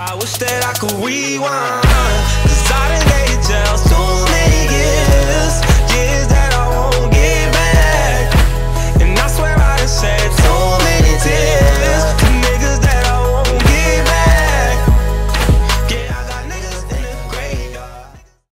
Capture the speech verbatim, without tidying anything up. I wish that I could rewind, 'cause I didn't get